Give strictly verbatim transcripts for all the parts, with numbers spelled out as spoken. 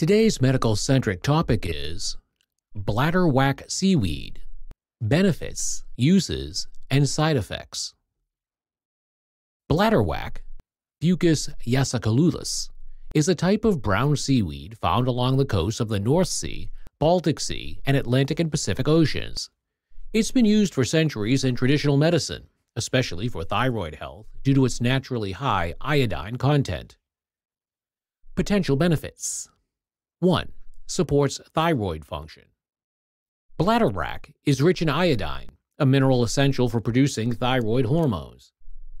Today's medical-centric topic is bladderwrack seaweed, benefits, uses, and side effects. Bladderwrack, Fucus vesiculosus, is a type of brown seaweed found along the coasts of the North Sea, Baltic Sea, and Atlantic and Pacific Oceans. It's been used for centuries in traditional medicine, especially for thyroid health, due to its naturally high iodine content. Potential benefits. one. Supports thyroid function. Bladderwrack is rich in iodine, a mineral essential for producing thyroid hormones.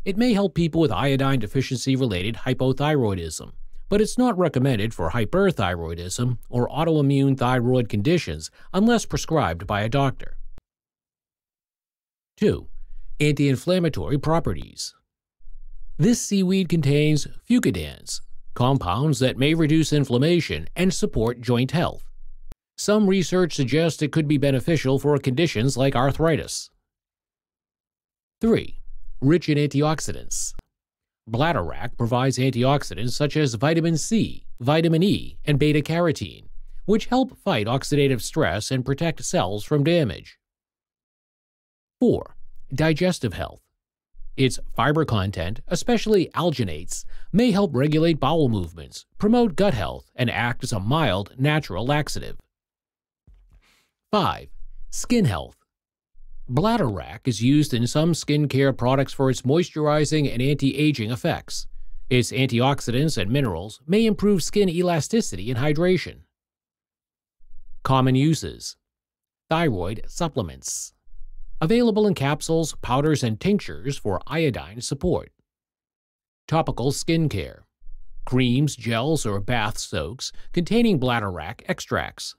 It may help people with iodine deficiency-related hypothyroidism, but it's not recommended for hyperthyroidism or autoimmune thyroid conditions unless prescribed by a doctor. two. Anti-inflammatory properties. This seaweed contains fucoidans, compounds that may reduce inflammation and support joint health. Some research suggests it could be beneficial for conditions like arthritis. three. Rich in antioxidants. Bladderwrack provides antioxidants such as vitamin C, vitamin E, and beta-carotene, which help fight oxidative stress and protect cells from damage. four. Digestive health. Its fiber content, especially alginates, may help regulate bowel movements, promote gut health, and act as a mild, natural laxative. five. Skin health. Bladderwrack is used in some skincare products for its moisturizing and anti-aging effects. Its antioxidants and minerals may improve skin elasticity and hydration. Common uses. Thyroid supplements. Available in capsules, powders, and tinctures for iodine support. Topical skincare. Creams, gels, or bath soaks containing bladderwrack extracts.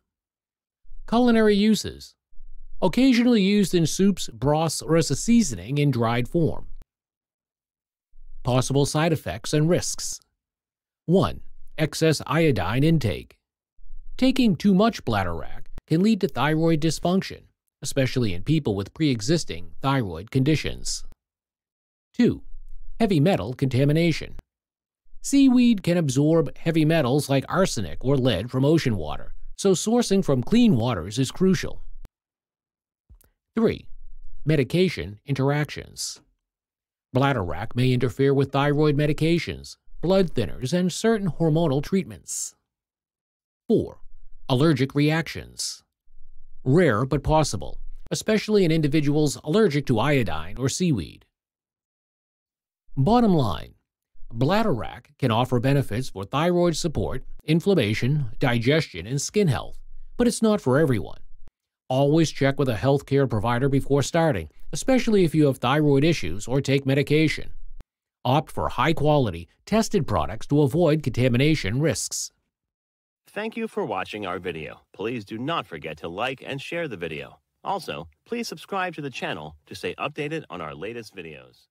Culinary uses. Occasionally used in soups, broths, or as a seasoning in dried form. Possible side effects and risks. one. Excess iodine intake. Taking too much bladderwrack can lead to thyroid dysfunction, especially in people with pre-existing thyroid conditions. two. Heavy metal contamination. Seaweed can absorb heavy metals like arsenic or lead from ocean water, so sourcing from clean waters is crucial. three. Medication interactions. Bladderwrack may interfere with thyroid medications, blood thinners, and certain hormonal treatments. four. Allergic reactions. Rare but possible, especially in individuals allergic to iodine or seaweed. Bottom line, bladderwrack can offer benefits for thyroid support, inflammation, digestion, and skin health, but it's not for everyone. Always check with a healthcare provider before starting, especially if you have thyroid issues or take medication. Opt for high-quality, tested products to avoid contamination risks. Thank you for watching our video. Please do not forget to like and share the video. Also, please subscribe to the channel to stay updated on our latest videos.